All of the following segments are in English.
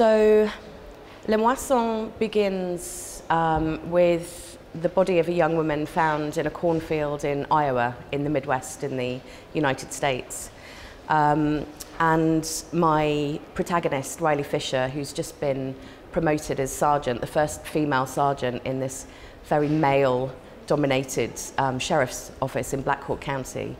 So Le Moisson begins with the body of a young woman found in a cornfield in Iowa, in the Midwest, in the United States. And my protagonist, Riley Fisher, who's just been promoted as sergeant, the first female sergeant in this very male-dominated sheriff's office in Blackhawk County,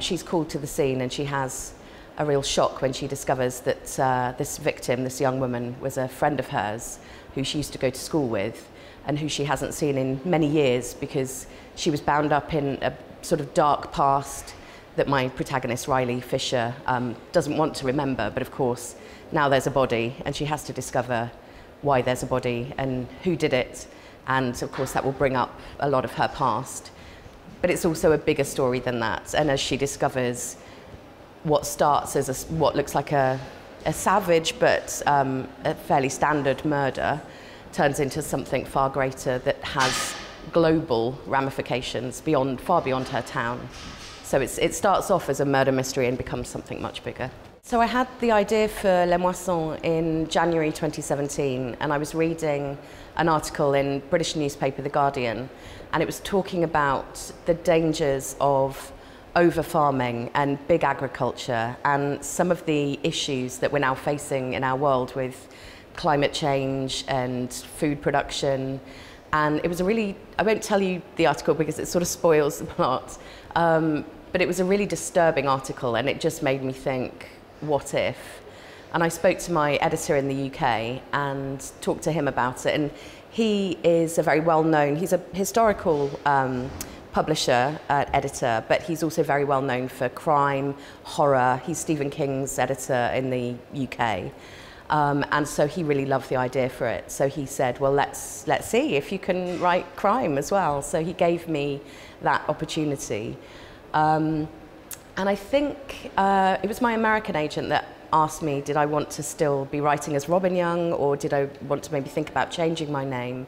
she's called to the scene, and she has a real shock when she discovers that this victim, this young woman, was a friend of hers who she used to go to school with and who she hasn't seen in many years because she was bound up in a sort of dark past that my protagonist, Riley Fisher, doesn't want to remember. But of course, now there's a body, and she has to discover why there's a body and who did it. And of course, that will bring up a lot of her past. But it's also a bigger story than that. And as she discovers what starts as what looks like a savage but a fairly standard murder, turns into something far greater that has global ramifications beyond, far beyond her town. So it starts off as a murder mystery and becomes something much bigger. So I had the idea for Le Moisson in January 2017, and I was reading an article in British newspaper The Guardian, and it was talking about the dangers of over-farming and big agriculture and some of the issues that we're now facing in our world with climate change and food production. And it was a really, I won't tell you the article because it sort of spoils the plot, but it was a really disturbing article, and it just made me think, what if? And I spoke to my editor in the UK and talked to him about it. And he is a very well-known, he's a historical publisher, editor, but he's also very well-known for crime, horror. He's Stephen King's editor in the UK. And so he really loved the idea for it. So he said, well, let's see if you can write crime as well. So he gave me that opportunity. And I think it was my American agent that asked me, did I want to still be writing as Robin Young, or did I want to maybe think about changing my name?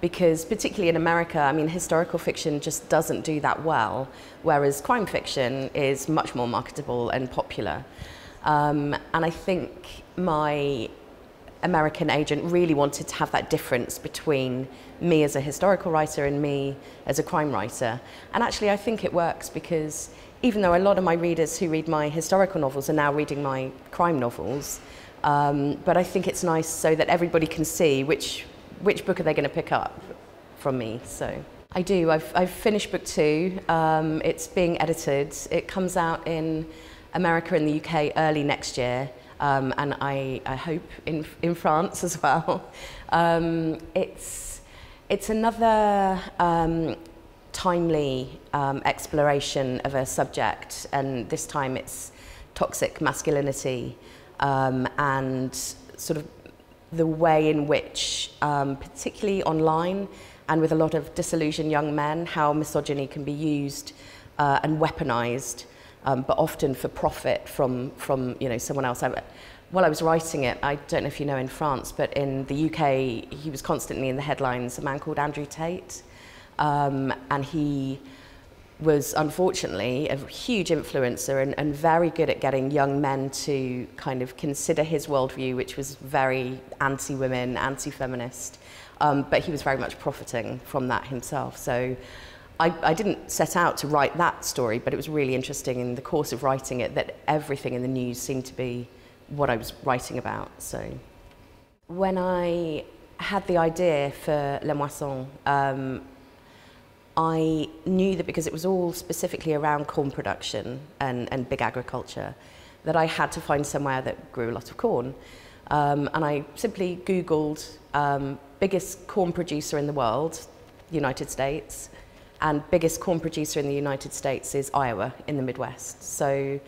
Because particularly in America, I mean, historical fiction just doesn't do that well, whereas crime fiction is much more marketable and popular. And I think my American agent really wanted to have that difference between me as a historical writer and me as a crime writer. And actually, I think it works, because even though a lot of my readers who read my historical novels are now reading my crime novels, but I think it's nice so that everybody can see which book are they going to pick up from me. So I do. I've finished book 2. It's being edited. It comes out in America and the UK early next year, and I hope in France as well. It's another timely exploration of a subject, and this time it's toxic masculinity and sort of the way in which, particularly online and with a lot of disillusioned young men, how misogyny can be used and weaponized. But often for profit from someone else. While I was writing it, I don't know if you know in France, but in the UK, he was constantly in the headlines, a man called Andrew Tate. And he was, unfortunately, a huge influencer and very good at getting young men to kind of consider his worldview, which was very anti-women, anti-feminist. But he was very much profiting from that himself. So I didn't set out to write that story, but it was really interesting in the course of writing it that everything in the news seemed to be what I was writing about. So when I had the idea for Le Moisson, I knew that because it was all specifically around corn production and big agriculture, that I had to find somewhere that grew a lot of corn. And I simply Googled biggest corn producer in the world, United States. And biggest corn producer in the United States is Iowa, in the Midwest. So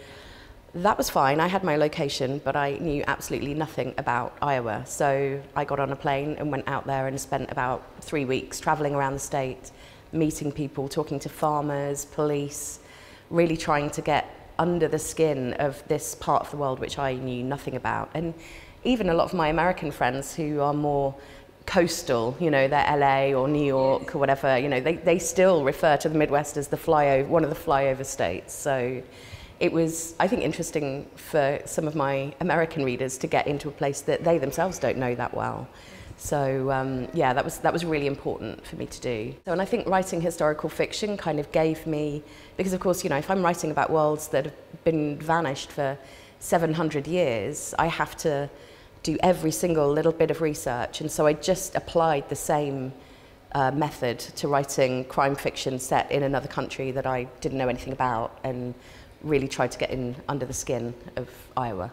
that was fine. I had my location, but I knew absolutely nothing about Iowa. So I got on a plane and went out there and spent about 3 weeks traveling around the state, meeting people, talking to farmers, police, really trying to get under the skin of this part of the world which I knew nothing about. And even a lot of my American friends who are more coastal, they're LA or New York or whatever, they still refer to the Midwest as one of the flyover states. So it was, I think, interesting for some of my American readers to get into a place that they themselves don't know that well. So yeah, that was really important for me to do. So, and I think writing historical fiction kind of gave me, because of course, you know, if I'm writing about worlds that have been vanished for 700 years, I have to do every single little bit of research. And so I just applied the same method to writing crime fiction set in another country that I didn't know anything about, and really tried to get in under the skin of Iowa.